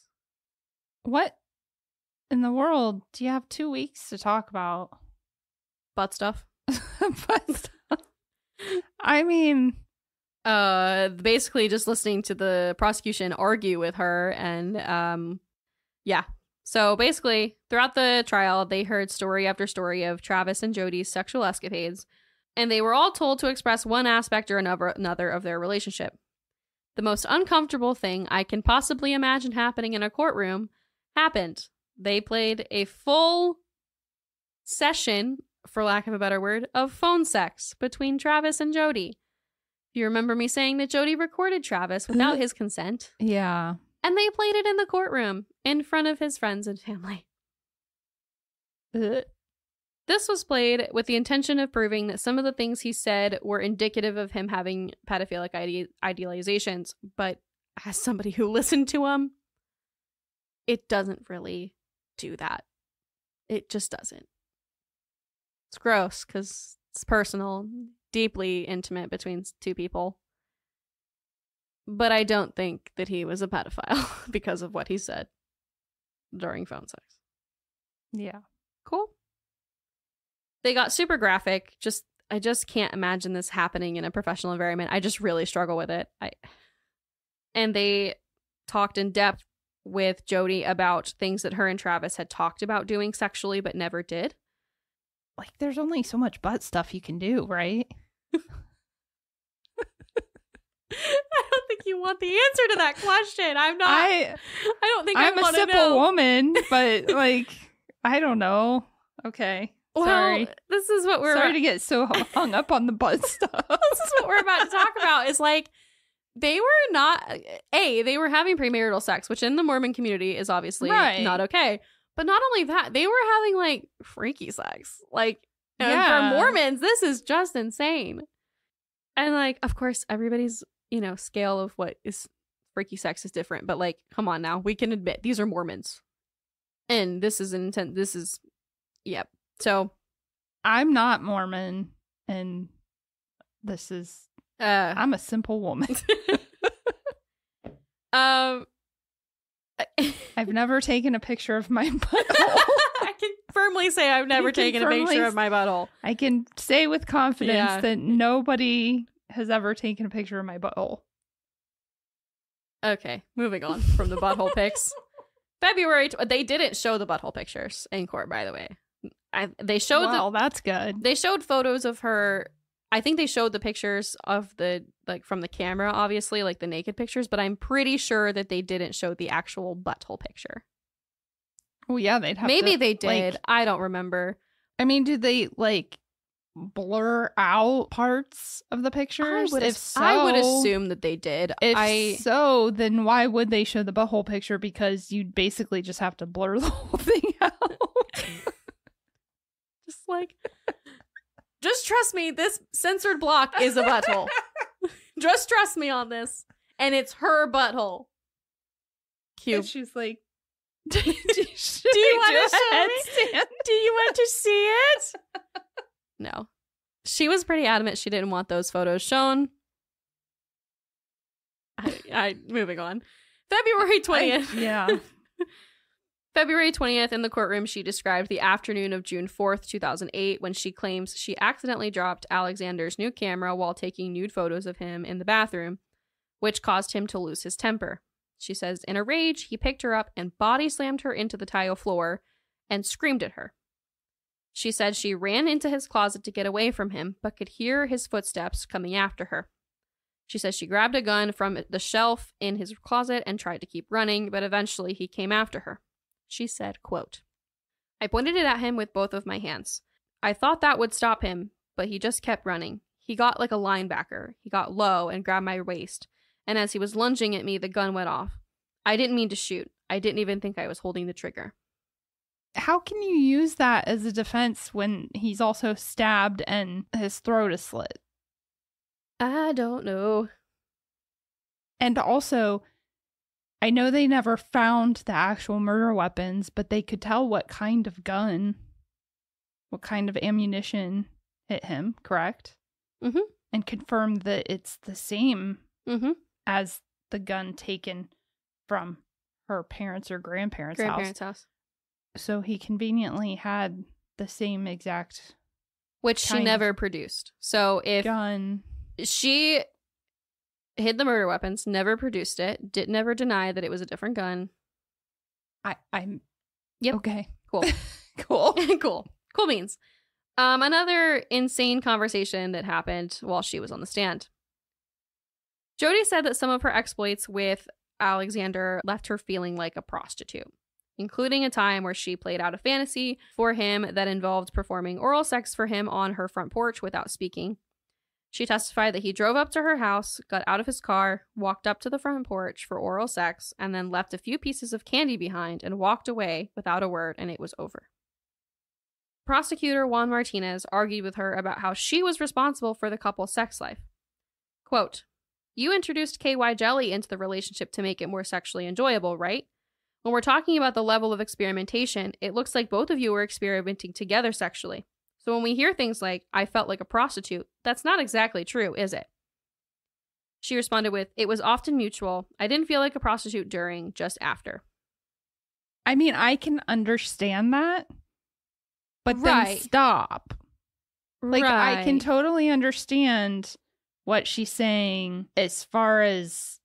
What in the world do you have 2 weeks to talk about? Butt stuff. I mean... basically just listening to the prosecution argue with her, and so basically throughout the trial they heard story after story of Travis and Jody's sexual escapades, and they were all told to express one aspect or another of their relationship. The most uncomfortable thing I can possibly imagine happening in a courtroom happened. They played a full session, for lack of a better word, of phone sex between Travis and Jody. You remember me saying that Jody recorded Travis without his consent? Yeah. And they played it in the courtroom in front of his friends and family. This was played with the intention of proving that some of the things he said were indicative of him having pedophilic idealizations. But as somebody who listened to him, it doesn't really do that. It just doesn't. It's gross because it's personal. Deeply intimate between two people. But I don't think that he was a pedophile because of what he said during phone sex. Yeah. Cool. They got super graphic. I just can't imagine this happening in a professional environment. I just really struggle with it. And they talked in depth with Jody about things that her and Travis had talked about doing sexually but never did. Like, there's only so much butt stuff you can do, right? I don't think you want the answer to that question. I'm not. I don't think I'm a simple woman, but like, I don't know. Okay. Well, sorry. This is what we're sorry to get so hung up on the butt stuff. This is what we're about to talk about. Is like, they were not. They were having premarital sex, which in the Mormon community is obviously not okay. But not only that, they were having, like, freaky sex. Like, for Mormons, this is just insane. And, like, of course, everybody's, scale of what is freaky sex is different. But, like, come on now. We can admit these are Mormons. And this is intent. This is, yep. Yeah. So I'm not Mormon, and this is, I'm a simple woman. I've never taken a picture of my butthole. I can firmly say I've never taken a picture of my butthole. I can say with confidence that nobody has ever taken a picture of my butthole. Okay, moving on from the butthole pics. February, they didn't show the butthole pictures in court, by the way. They showed that's good. They showed photos of her. I think they showed the pictures of the, like, from the camera, obviously, like the naked pictures, but I'm pretty sure that they didn't show the actual butthole picture. Well, yeah, they'd have maybe to, they did. Like, I don't remember. I mean, did they, like, blur out parts of the pictures? I would assume that they did. If so, then why would they show the butthole picture? Because you'd basically just have to blur the whole thing out. Just like... Just trust me, this censored block is a butthole. Just trust me on this. And it's her butthole. Cute. And she's like, do you want to see it? No. She was pretty adamant she didn't want those photos shown. Moving on. February 20th. February 20th, in the courtroom, she described the afternoon of June 4th, 2008, when she claims she accidentally dropped Alexander's new camera while taking nude photos of him in the bathroom, which caused him to lose his temper. She says, in a rage, he picked her up and body slammed her into the tile floor and screamed at her. She said she ran into his closet to get away from him, but could hear his footsteps coming after her. She says she grabbed a gun from the shelf in his closet and tried to keep running, but eventually he came after her. She said, quote, I pointed it at him with both of my hands. I thought that would stop him, but he just kept running. He got like a linebacker. He got low and grabbed my waist. And as he was lunging at me, the gun went off. I didn't mean to shoot. I didn't even think I was holding the trigger. How can you use that as a defense when he's also stabbed and his throat is slit? I don't know. And also... I know they never found the actual murder weapons, but they could tell what kind of gun, what kind of ammunition hit him, correct? Mm-hmm. And confirm that it's the same as the gun taken from her parents' or grandparents' house. So he conveniently had the same exact, which she never produced. So if gun, she hid the murder weapons, never produced it, didn't ever deny that it was a different gun. I'm yep. Okay. Cool. Cool beans. Another insane conversation that happened while she was on the stand. Jody said that some of her exploits with Alexander left her feeling like a prostitute, including a time where she played out a fantasy for him that involved performing oral sex for him on her front porch without speaking. She testified that he drove up to her house, got out of his car, walked up to the front porch for oral sex, and then left a few pieces of candy behind and walked away without a word, and it was over. Prosecutor Juan Martinez argued with her about how she was responsible for the couple's sex life. Quote, you introduced KY jelly into the relationship to make it more sexually enjoyable, right? When we're talking about the level of experimentation, it looks like both of you were experimenting together sexually. So when we hear things like, I felt like a prostitute, that's not exactly true, is it? She responded with, it was often mutual. I didn't feel like a prostitute during, just after. I mean, I can understand that, but then stop. Like, I can totally understand what she's saying as far as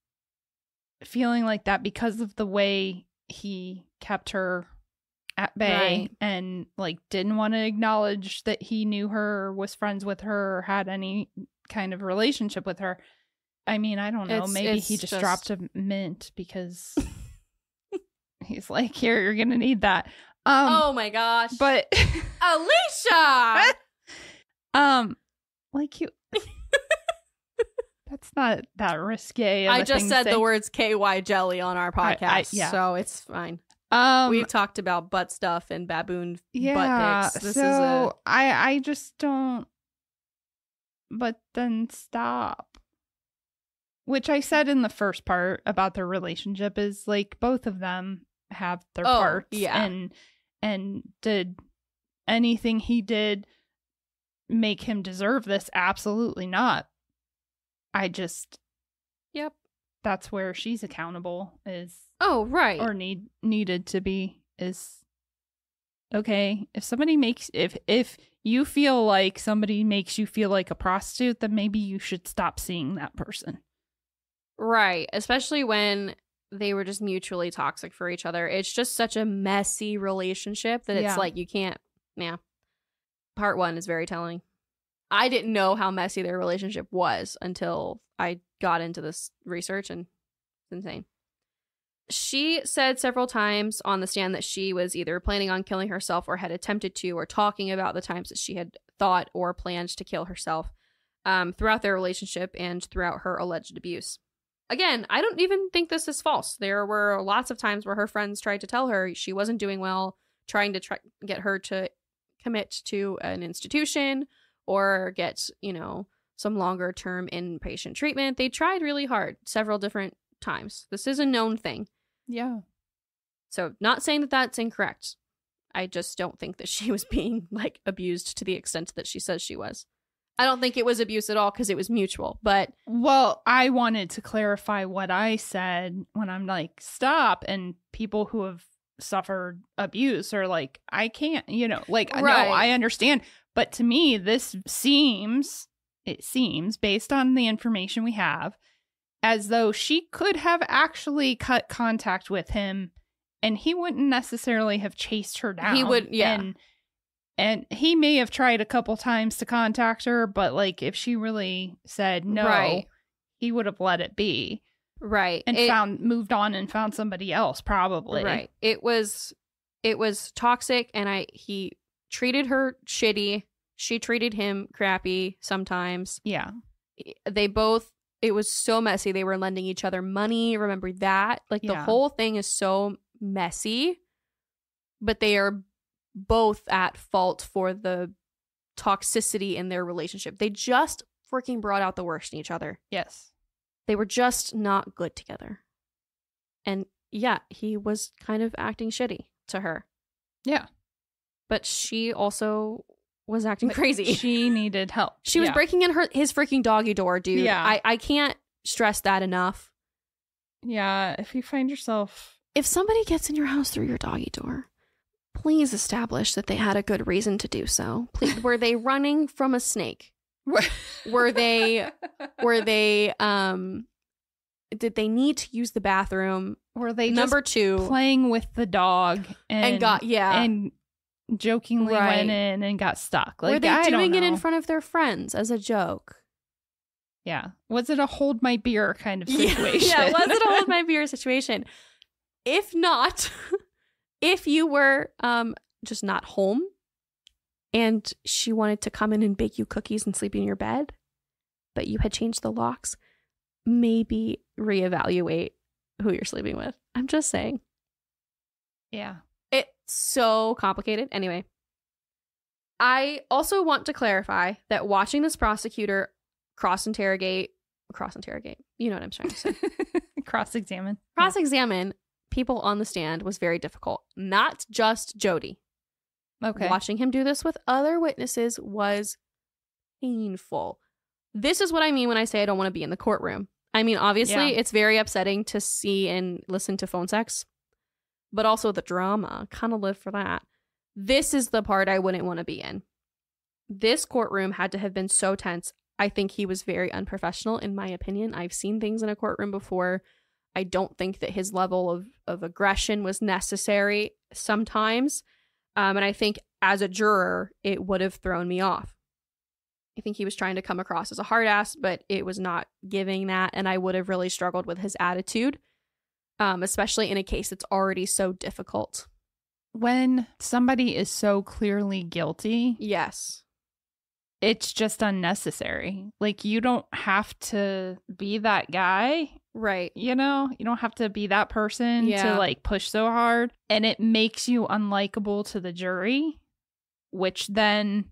feeling like that because of the way he kept her at bay and like didn't want to acknowledge that he knew her, was friends with her, or had any kind of relationship with her. I mean, I don't know. Maybe he just dropped a mint because he's like, here, you're going to need that. Oh my gosh. But Alicia, like you, that's not that risque. I just said the words KY jelly on our podcast. So it's fine. We've talked about butt stuff and baboon butt pics. I just don't. But then stop. Which I said in the first part about their relationship is like both of them have their parts. Yeah. And did anything he did make him deserve this? Absolutely not. I just, yep. That's where she's accountable is. Oh, right. Or needed to be is. Okay, if somebody makes if you feel like somebody makes you feel like a prostitute, then maybe you should stop seeing that person. Right, especially when they were just mutually toxic for each other. It's just such a messy relationship that it's like you can't. Yeah. Part one is very telling. I didn't know how messy their relationship was until I got into this research, and it's insane. She said several times on the stand that she was either planning on killing herself or had attempted to, or talking about the times that she had thought or planned to kill herself throughout their relationship and throughout her alleged abuse. Again, I don't even think this is false. There were lots of times where her friends tried to tell her she wasn't doing well, trying to get her to commit to an institution or get, you know, some longer term inpatient treatment. They tried really hard several different times. This is a known thing. Yeah. So not saying that that's incorrect. I just don't think that she was being like abused to the extent that she says she was. I don't think it was abuse at all because it was mutual. But well, I wanted to clarify what I said when I'm like, stop. And people who have suffered abuse are like, I can't, you know, like, right. No, I understand. But to me, this seems based on the information we have, as though she could have actually cut contact with him and he wouldn't necessarily have chased her down. He would, yeah. And he may have tried a couple times to contact her, but like if she really said no, right. He would have let it be. Right. And moved on and found somebody else probably. Right. It was toxic, and he treated her shitty. She treated him crappy sometimes. Yeah. It was so messy. They were lending each other money. Remember that? Like, the whole thing is so messy. But they are both at fault for the toxicity in their relationship. They just freaking brought out the worst in each other. Yes. They were just not good together. And yeah, he was kind of acting shitty to her. Yeah. But she also was acting crazy. She needed help. She was breaking in his freaking doggy door, dude. Yeah. I can't stress that enough. Yeah, if you find yourself... If somebody gets in your house through your doggy door, please establish that they had a good reason to do so. Please, were they running from a snake? Did they need to use the bathroom? Were they playing with the dog and got and jokingly went in and got stuck? Like, were they doing it in front of their friends as a joke? Yeah. Was it a hold my beer kind of situation? Yeah, was it a hold my beer situation? If not, if you were just not home and she wanted to come in and bake you cookies and sleep in your bed, but you had changed the locks, maybe reevaluate who you're sleeping with. I'm just saying. Yeah. So complicated. Anyway, I also want to clarify that watching this prosecutor cross-interrogate, you know what I'm trying to say. Cross-examine people on the stand was very difficult. Not just Jody. Okay. Watching him do this with other witnesses was painful. This is what I mean when I say I don't want to be in the courtroom. I mean, obviously, it's very upsetting to see and listen to phone sex. But also the drama. Kind of live for that. This is the part I wouldn't want to be in. This courtroom had to have been so tense. I think he was very unprofessional, in my opinion. I've seen things in a courtroom before. I don't think that his level of aggression was necessary sometimes. And I think as a juror, it would have thrown me off. I think he was trying to come across as a hard ass, but it was not giving that. And I would have really struggled with his attitude. Especially in a case that's already so difficult. When somebody is so clearly guilty. Yes. It's just unnecessary. Like, you don't have to be that guy. Right. You know, you don't have to be that person to like push so hard. And it makes you unlikable to the jury, which then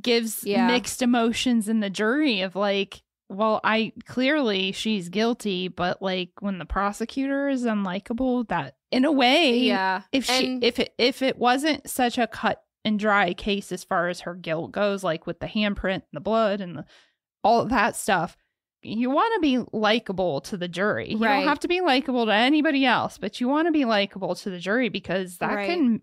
gives mixed emotions in the jury of like, well, I clearly she's guilty, but like when the prosecutor is unlikable, that in a way, yeah. If it wasn't such a cut and dry case as far as her guilt goes, like with the handprint, and the blood, and all that stuff, you want to be likable to the jury. Right. You don't have to be likable to anybody else, but you want to be likable to the jury because that right. can,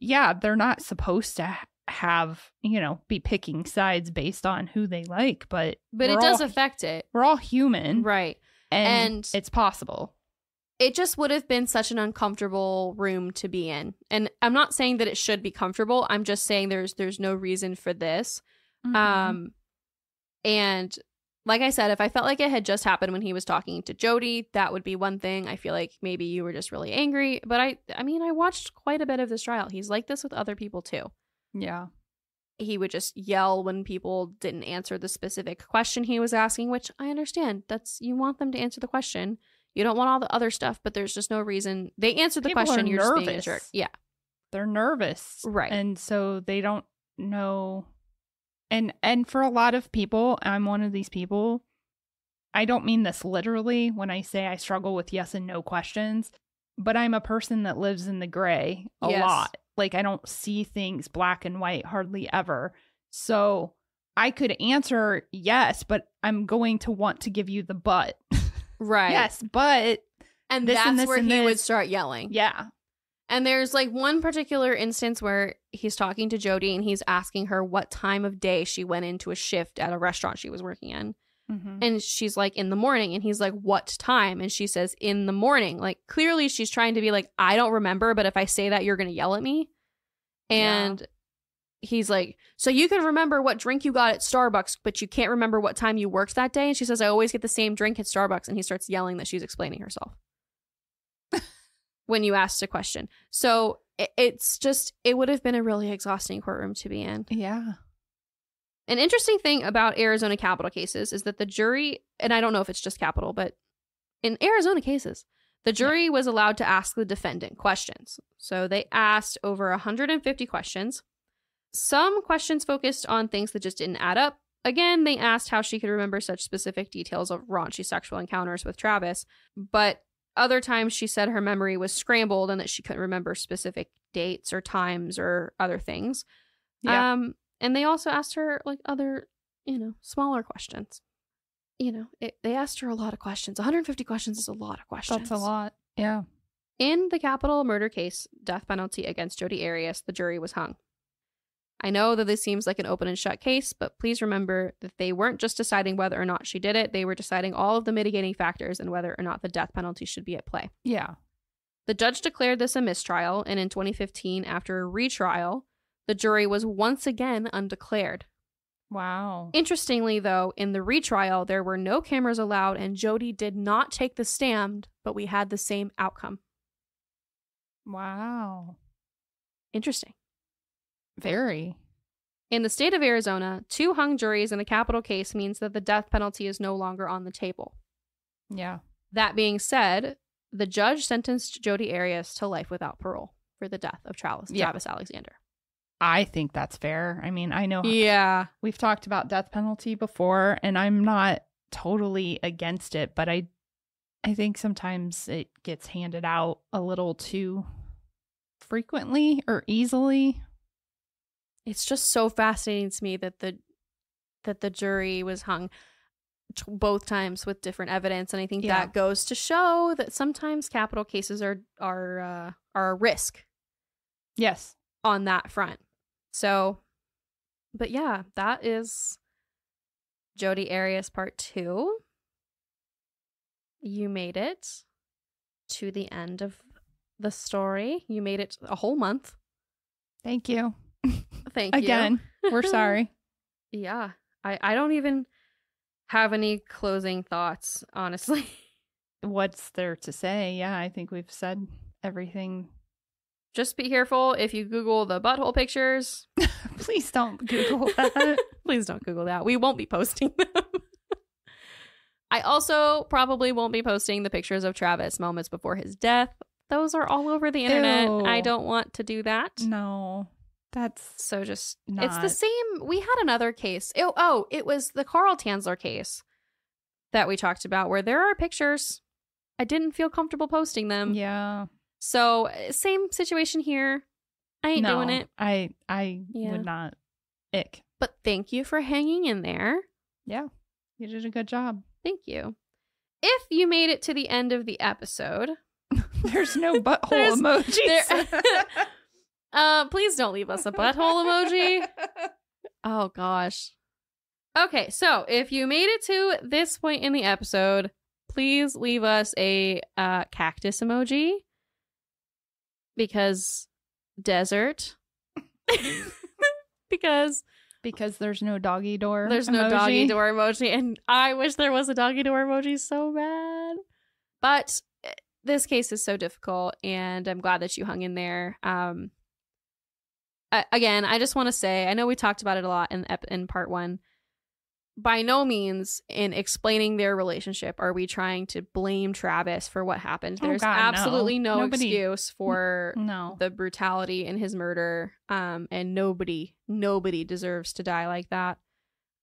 yeah, they're not supposed to have, you know, be picking sides based on who they like, but it does affect it. We're all human. Right. And it's possible. It just would have been such an uncomfortable room to be in. And I'm not saying that it should be comfortable. I'm just saying there's no reason for this. Mm-hmm. And like I said, if I felt like it had just happened when he was talking to Jody, that would be one thing. I feel like maybe you were just really angry. But I mean, I watched quite a bit of this trial. He's like this with other people too. Yeah. He would just yell when people didn't answer the specific question he was asking, which I understand. You want them to answer the question. You don't want all the other stuff, but there's just no reason. They answered the question. You're just being a jerk. Yeah. They're nervous. Right. And so they don't know. And for a lot of people, I'm one of these people. I don't mean this literally when I say I struggle with yes and no questions, but I'm a person that lives in the gray a yes. lot. Like, I don't see things black and white hardly ever. So I could answer yes, but I'm going to want to give you the but. Right. Yes, but. And this, that's and this, where and he this. Would start yelling. Yeah. And there's like one particular instance where he's talking to Jody and he's asking her what time of day she went into a shift at a restaurant she was working in. Mm-hmm. And she's like, in the morning. And he's like, what time? And she says, in the morning. Like, clearly she's trying to be like, I don't remember, but if I say that, you're going to yell at me. And yeah. he's like, so you can remember what drink you got at Starbucks, but you can't remember what time you worked that day. And she says, I always get the same drink at Starbucks. And he starts yelling that she's explaining herself when you asked a question. So it's just, it would have been a really exhausting courtroom to be in. Yeah. An interesting thing about Arizona capital cases is that the jury, and I don't know if it's just capital, but in Arizona cases, the jury was allowed to ask the defendant questions. So they asked over 150 questions. Some questions focused on things that just didn't add up. Again, they asked how she could remember such specific details of raunchy sexual encounters with Travis. But other times she said her memory was scrambled and that she couldn't remember specific dates or times or other things. Yeah. And they also asked her, like, other, you know, smaller questions. You know, they asked her a lot of questions. 150 questions is a lot of questions. That's a lot. Yeah. In the capital murder case, death penalty against Jody Arias, the jury was hung. I know that this seems like an open and shut case, but please remember that they weren't just deciding whether or not she did it. They were deciding all of the mitigating factors and whether or not the death penalty should be at play. Yeah. The judge declared this a mistrial, and in 2015, after a retrial, the jury was once again undeclared. Wow. Interestingly, though, in the retrial, there were no cameras allowed, and Jody did not take the stand, but we had the same outcome. Wow. Interesting. Very. In the state of Arizona, 2 hung juries in a capital case means that the death penalty is no longer on the table. Yeah. That being said, the judge sentenced Jody Arias to life without parole for the death of Travis Alexander. I think that's fair. I mean, I know. Yeah. We've talked about death penalty before, and I'm not totally against it, but I think sometimes it gets handed out a little too frequently or easily. It's just so fascinating to me that the jury was hung both times with different evidence, and I think that goes to show that sometimes capital cases are a risk. Yes. On that front. So, but yeah, that is Jody Arias Part 2. You made it to the end of the story. You made it a whole month. Thank you. Thank you. Again, we're sorry. Yeah. I don't even have any closing thoughts, honestly. What's there to say? Yeah, I think we've said everything. Just be careful if you Google the butthole pictures. Please don't Google that. Please don't Google that. We won't be posting them. I also probably won't be posting the pictures of Travis moments before his death. Those are all over the internet. Ew. I don't want to do that. No. That's so just not. It's the same. We had another case. It was the Carl Tansler case. that we talked about where there are pictures. I didn't feel comfortable posting them. Yeah. So same situation here. I ain't doing it. I would not. Ick. But thank you for hanging in there. Yeah. You did a good job. Thank you. If you made it to the end of the episode. There's no butthole emojis. Please don't leave us a butthole emoji. Oh, gosh. Okay, so if you made it to this point in the episode, please leave us a cactus emoji. Because desert. Because there's no doggy door emoji. There's no doggy door emoji. And I wish there was a doggy door emoji so bad. But this case is so difficult. And I'm glad that you hung in there. Again, I just want to say, I know we talked about it a lot in part one. By no means in explaining their relationship are we trying to blame Travis for what happened. There's absolutely no excuse for the brutality in his murder. And nobody deserves to die like that.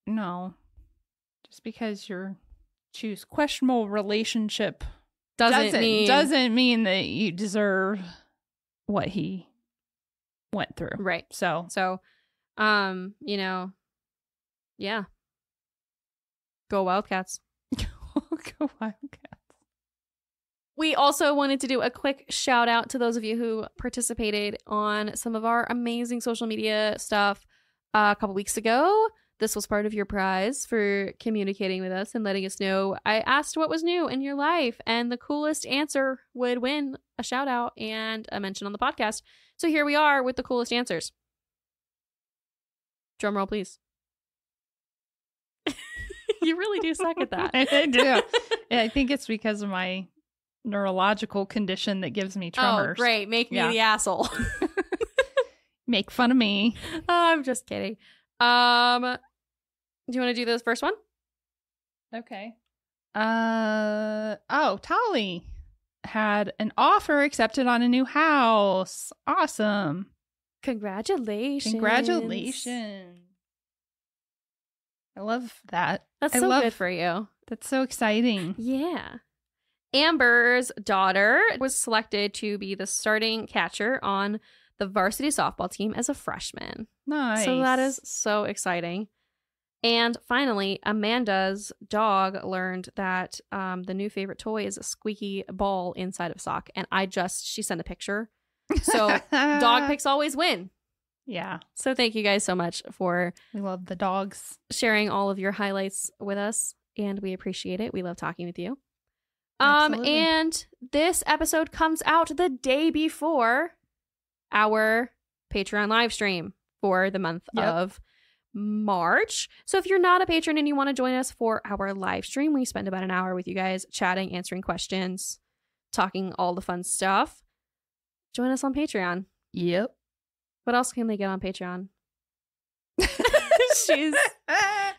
No. Just because you choose questionable relationship doesn't mean that you deserve what he went through. Right. So you know, yeah. Go Wildcats. Go Wildcats. We also wanted to do a quick shout out to those of you who participated on some of our amazing social media stuff a couple weeks ago. This was part of your prize for communicating with us and letting us know. I asked what was new in your life, and the coolest answer would win a shout out and a mention on the podcast. So here we are with the coolest answers. Drum roll, please. You really do suck at that. I do. I think it's because of my neurological condition that gives me tremors. Oh, great. Make me the asshole. Make fun of me. Oh, I'm just kidding. Do you want to do this first one? Okay. Tali had an offer accepted on a new house. Awesome. Congratulations. I love that. That's so good for you. That's so exciting. Yeah. Amber's daughter was selected to be the starting catcher on the varsity softball team as a freshman. Nice. So that is so exciting. And finally, Amanda's dog learned that the new favorite toy is a squeaky ball inside of a sock. And she sent a picture. So dog picks always win. Yeah. So thank you guys so much for we love the dogs sharing all of your highlights with us, and we appreciate it. We love talking with you. Absolutely. And this episode comes out the day before our Patreon live stream for the month of March. So if you're not a patron and you want to join us for our live stream, we spend about an hour with you guys chatting, answering questions, talking all the fun stuff. Join us on Patreon. Yep. What else can they get on Patreon?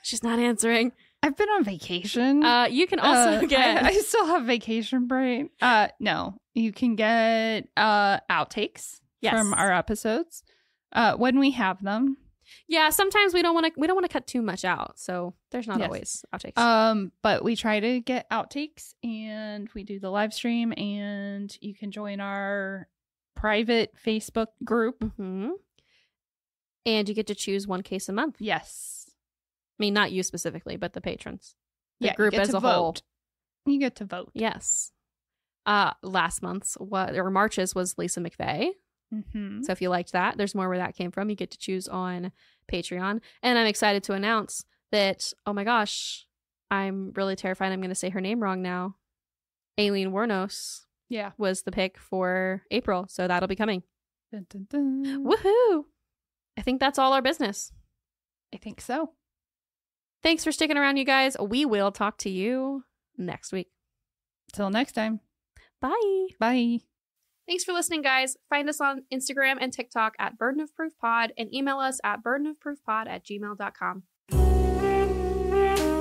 She's not answering. I've been on vacation. You can also get... I still have vacation brain. No. You can get outtakes from our episodes when we have them. Yeah, sometimes we don't want to cut too much out, so there's not always outtakes. But we try to get outtakes, and we do the live stream, and you can join our private Facebook group. Mm-hmm. And you get to choose one case a month. Yes. I mean, not you specifically, but the patrons. The group as a whole. You get to vote. Yes. Last month's March's was Lisa McVeigh. Mm-hmm. So if you liked that, there's more where that came from. You get to choose on Patreon. And I'm excited to announce that, oh my gosh, I'm really terrified I'm going to say her name wrong now. Aileen Wuornos. Yeah. Was the pick for April. So that'll be coming. Dun, dun, dun. Woohoo! I think that's all our business. I think so. Thanks for sticking around, you guys. We will talk to you next week. Till next time. Bye. Bye. Thanks for listening, guys. Find us on Instagram and TikTok at Burden of Proof Pod and email us at burdenofproofpod@gmail.com.